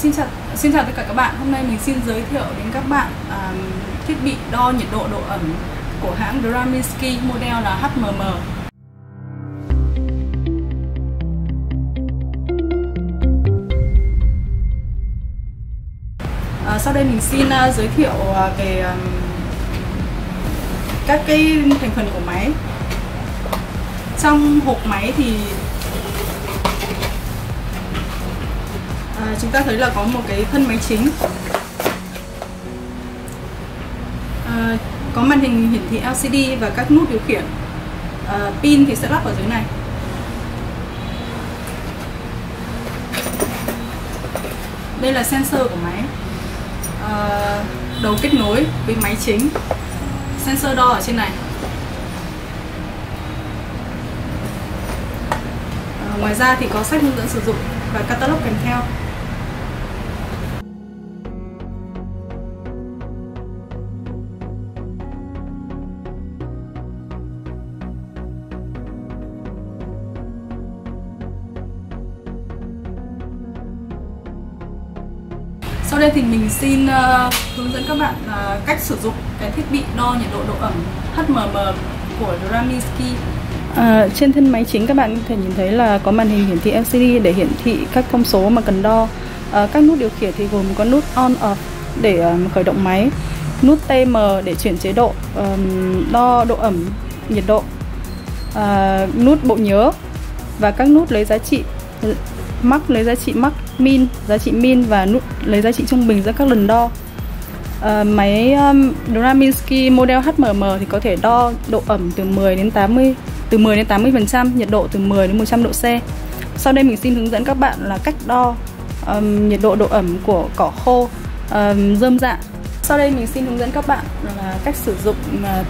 Xin chào tất cả các bạn. Hôm nay mình xin giới thiệu đến các bạn thiết bị đo nhiệt độ độ ẩm của hãng DRAMINSKI, model là HMM. Sau đây mình xin giới thiệu về các cái thành phần của máy. Trong hộp máy thì chúng ta thấy là có một cái thân máy chính, có màn hình hiển thị LCD và các nút điều khiển. Pin thì sẽ lắp ở dưới này. Đây là sensor của máy, đầu kết nối với máy chính. Sensor đo ở trên này. Ngoài ra thì có sách hướng dẫn sử dụng và catalog kèm theo. Sau đây thì mình xin hướng dẫn các bạn cách sử dụng cái thiết bị đo nhiệt độ độ ẩm HMM của DRAMINSKI. Trên thân máy chính các bạn có thể nhìn thấy là có màn hình hiển thị LCD để hiển thị các thông số mà cần đo. Các nút điều khiển thì gồm có nút on off để khởi động máy, nút TM để chuyển chế độ đo độ ẩm, nhiệt độ, nút bộ nhớ và các nút lấy giá trị max, lấy giá trị max, min, giá trị min và nút lấy giá trị trung bình giữa các lần đo. Máy DRAMINSKI model HMM thì có thể đo độ ẩm từ 10 đến 80%, nhiệt độ từ 10 đến 100 độ C. Sau đây mình xin hướng dẫn các bạn là cách đo nhiệt độ độ ẩm của cỏ khô, rơm rạ. Sau đây mình xin hướng dẫn các bạn là cách sử dụng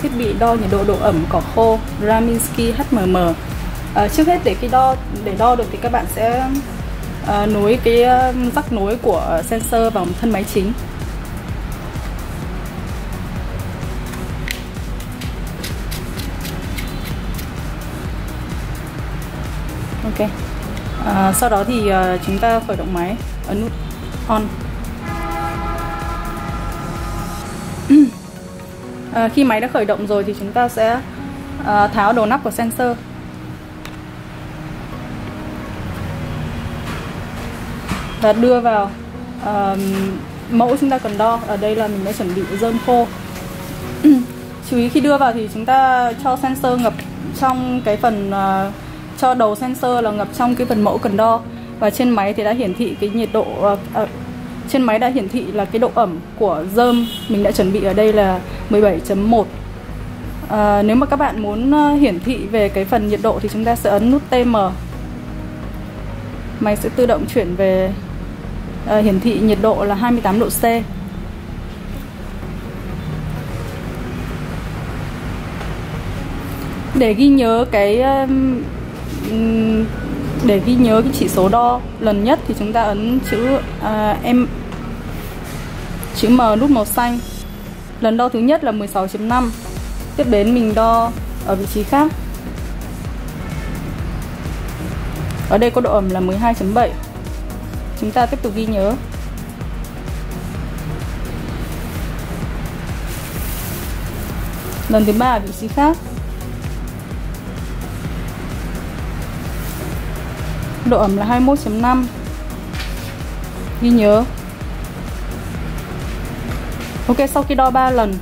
thiết bị đo nhiệt độ độ ẩm cỏ khô DRAMINSKI HMM. Trước hết để đo được thì các bạn sẽ nối cái rắc nối của sensor vào thân máy chính. Ok. Sau đó thì chúng ta khởi động máy, ấn nút on. Khi máy đã khởi động rồi thì chúng ta sẽ tháo đầu nắp của sensor. Và đưa vào mẫu chúng ta cần đo. Ở đây là mình đã chuẩn bị rơm khô. Chú ý khi đưa vào thì chúng ta cho sensor ngập trong cái phần cho đầu sensor là ngập trong cái phần mẫu cần đo, và trên máy thì đã hiển thị cái nhiệt độ trên máy đã hiển thị là cái độ ẩm của rơm mình đã chuẩn bị ở đây là 17.1. Nếu mà các bạn muốn hiển thị về cái phần nhiệt độ thì chúng ta sẽ ấn nút TM. Máy sẽ tự động chuyển về hiển thị nhiệt độ là 28 độ C. Để ghi nhớ cái chỉ số đo lần nhất thì chúng ta ấn chữ M, nút màu xanh. Lần đo thứ nhất là 16.5. Tiếp đến mình đo ở vị trí khác. Ở đây có độ ẩm là 12.7. Chúng ta tiếp tục ghi nhớ. Lần thứ ba ở vị trí khác. Độ ẩm là 21.5. Ghi nhớ. Ok, sau khi đo 3 lần,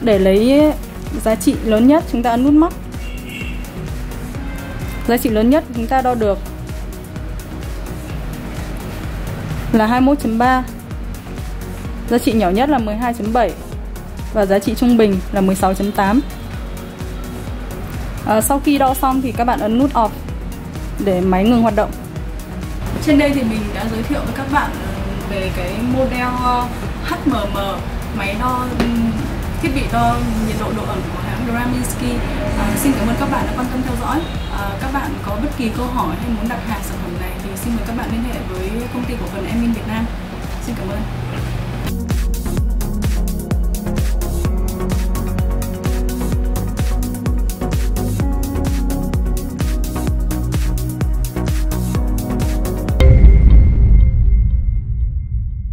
để lấy giá trị lớn nhất chúng ta ấn nút max. Giá trị lớn nhất chúng ta đo được là 21.3. Giá trị nhỏ nhất là 12.7 và giá trị trung bình là 16.8. Sau khi đo xong thì các bạn ấn nút off để máy ngừng hoạt động. Trên đây thì mình đã giới thiệu với các bạn về cái model HMM, máy đo, thiết bị đo nhiệt độ độ ẩm của hãng DRAMINSKI. Xin cảm ơn các bạn đã quan tâm theo dõi. Các bạn có bất kỳ câu hỏi hay muốn đặt hàng sản phẩm này thì xin mời các bạn liên hệ với công ty cổ phần HMM Việt Nam. Xin cảm ơn.